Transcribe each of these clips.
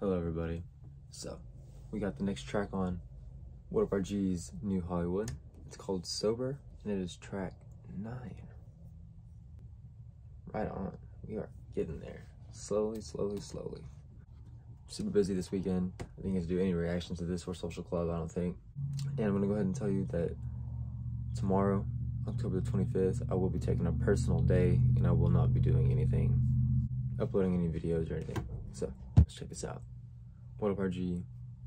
Hello everybody. So, we got the next track on WhatUpRG's New Hollywood. It's called Sober, and it is track 9. Right on. We are getting there. Slowly, slowly, slowly. Super busy this weekend. I didn't get to do any reactions to this or Social Club, I don't think. And I'm going to go ahead and tell you that tomorrow, October the 25th, I will be taking a personal day, and I will not be doing anything, uploading any videos or anything. So, let's check this out. WhatUpRG,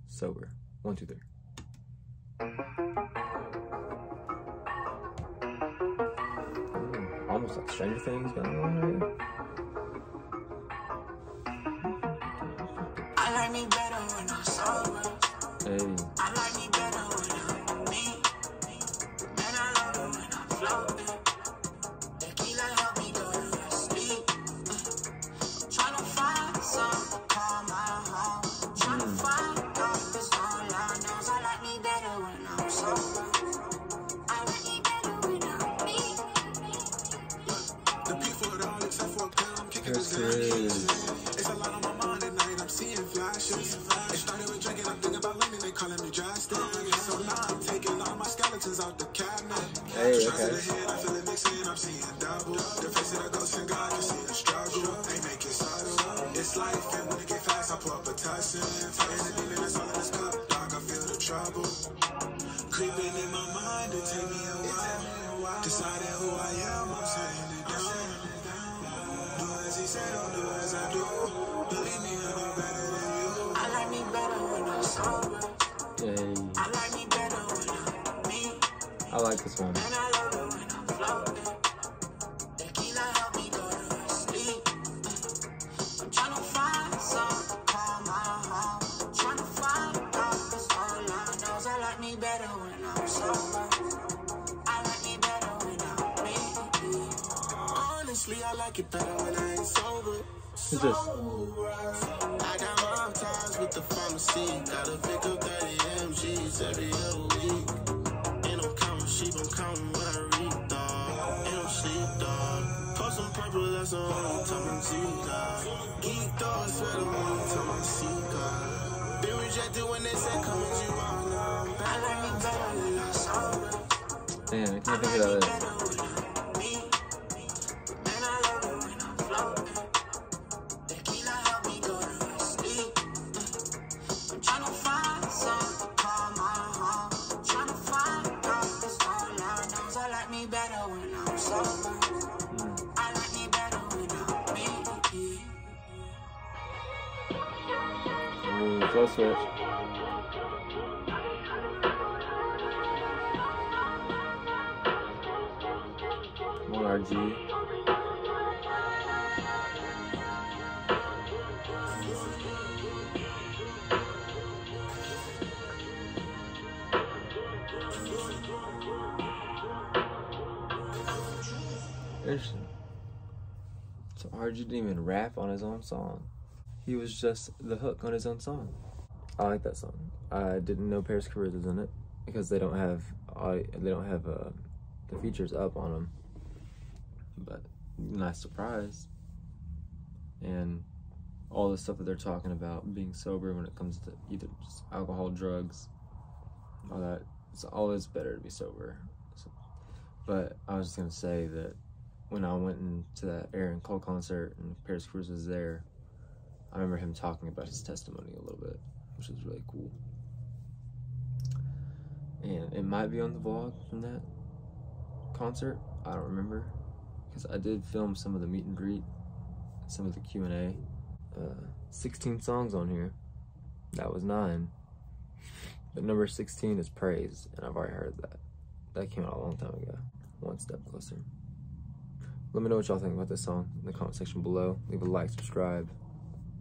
Sober. 1, 2, 3. Almost like Stranger Things going on right? I like me better when I'm sober. Hey. I like me better when I'm me. And I love it when I'm floating. Tequila help me go to my sleep. Tryna find some calm at home. Tryna find love that's all I know. I like me better when I'm sober. Parris Chariz. It's a lot on my mind at night. I'm seeing flashes. It started with drinking. I'm thinking about leaving. They calling me drastic. So now I'm taking all my skeletons out the cabinet. Hey, okay. I feel it mixing. I'm seeing double. The face of the ghost in God. You see a struggle. They make it subtle. It's life. And when it get fast, I pull up a Tyson. And the demon is all in this cup. Dog, I feel the trouble. Creeping in my mind. It take me a while. Deciding who I am. I'm saying it down. I like me better when I'm sober. I like me better when I'm me. I like this one. And I love it when I'm floating. Tequila help me go to sleep. I'm trying to find some calm at home. Trying to find love that's all I know. I like me better when I'm sober. I like me better when I'm me. Honestly, I like it better when I ain't sober. What's this? I got long times with the pharmacy. Gotta pick up 30 MGs every other week. And I'm counting sheep, I'm counting what I read, dog. And I'm sleep, dog. Pour some purple, that's the only time I'm see, dog. Geek, dog, I swear the only time I see, dog. Been rejected when they said, come with you, I know. I like me better when I'm sober. Damn, I can't think about that. Slow switch. WhatUpRG. Interesting. So RG didn't even rap on his own song. He was just the hook on his own song. I like that song. I didn't know Parris Chariz was in it because they don't have the features up on them. But nice surprise. And all the stuff that they're talking about being sober when it comes to either just alcohol, drugs, all that. It's always better to be sober. So, but I was just gonna say that when I went into that Aaron Cole concert and Parris Chariz was there. I remember him talking about his testimony a little bit, which was really cool. And it might be on the vlog from that concert. I don't remember, because I did film some of the meet and greet, some of the Q&A. 16 songs on here. That was 9. But number 16 is Praise, and I've already heard that. That came out a long time ago. One Step Closer. Let me know what y'all think about this song in the comment section below. Leave a like, subscribe.